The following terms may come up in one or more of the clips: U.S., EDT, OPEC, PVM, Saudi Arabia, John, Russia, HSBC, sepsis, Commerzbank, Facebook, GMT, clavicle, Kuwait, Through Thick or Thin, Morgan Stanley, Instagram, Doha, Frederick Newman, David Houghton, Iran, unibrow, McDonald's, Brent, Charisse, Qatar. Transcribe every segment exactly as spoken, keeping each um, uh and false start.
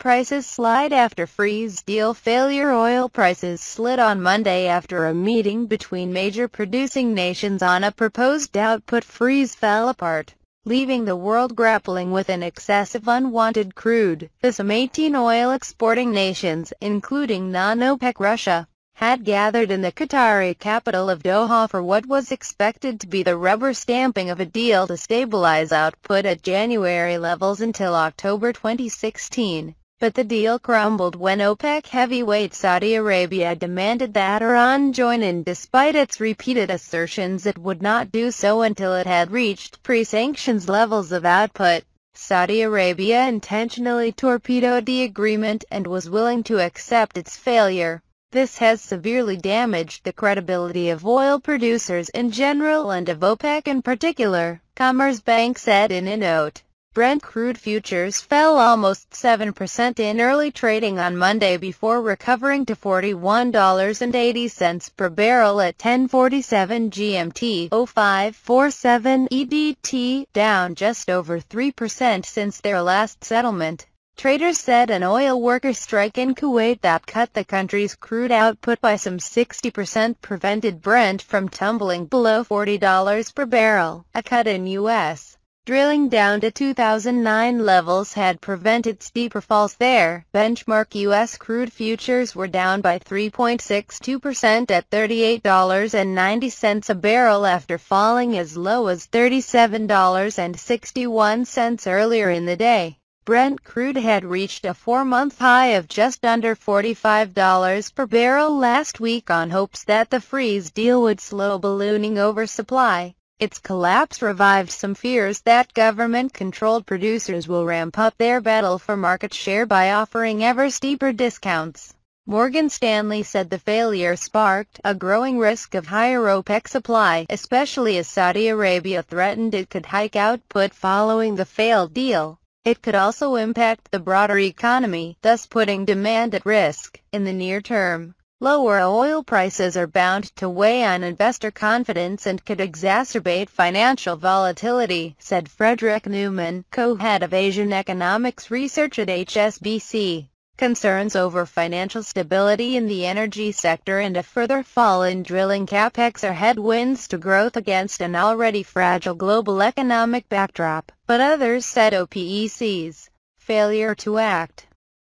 prices slide after freeze deal failure. Oil prices slid on Monday after a meeting between major producing nations on a proposed output freeze fell apart, leaving the world grappling with an excess of unwanted crude. Some eighteen oil-exporting nations, including non-OPEC Russia, had gathered in the Qatari capital of Doha for what was expected to be the rubber stamping of a deal to stabilize output at January levels until October twenty sixteen, but the deal crumbled when OPEC heavyweight Saudi Arabia demanded that Iran join in despite its repeated assertions it would not do so until it had reached pre-sanctions levels of output. Saudi Arabia intentionally torpedoed the agreement and was willing to accept its failure. This has severely damaged the credibility of oil producers in general and of OPEC in particular, Commerzbank said in a note. Brent crude futures fell almost seven percent in early trading on Monday before recovering to forty-one dollars and eighty cents per barrel at ten forty-seven G M T, oh five forty-seven E D T, down just over three percent since their last settlement. Traders said an oil worker strike in Kuwait that cut the country's crude output by some sixty percent prevented Brent from tumbling below forty dollars per barrel. A cut in U S drilling down to two thousand nine levels had prevented steeper falls there. Benchmark U S crude futures were down by three point six two percent at thirty-eight dollars and ninety cents a barrel after falling as low as thirty-seven dollars and sixty-one cents earlier in the day. Brent crude had reached a four-month high of just under forty-five dollars per barrel last week on hopes that the freeze deal would slow ballooning oversupply. Its collapse revived some fears that government-controlled producers will ramp up their battle for market share by offering ever steeper discounts. Morgan Stanley said the failure sparked a growing risk of higher OPEC supply, especially as Saudi Arabia threatened it could hike output following the failed deal. It could also impact the broader economy, thus putting demand at risk. In the near term, lower oil prices are bound to weigh on investor confidence and could exacerbate financial volatility, said Frederick Newman, co-head of Asian economics research at H S B C. Concerns over financial stability in the energy sector and a further fall in drilling capex are headwinds to growth against an already fragile global economic backdrop, but others said OPEC's failure to act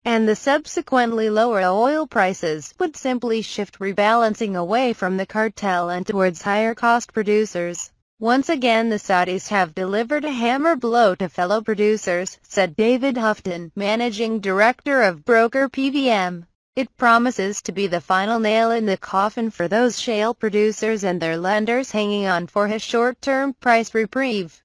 and the subsequently lower oil prices would simply shift rebalancing away from the cartel and towards higher-cost producers. Once again, the Saudis have delivered a hammer blow to fellow producers, said David Houghton, managing director of broker P V M. It promises to be the final nail in the coffin for those shale producers and their lenders hanging on for his short-term price reprieve.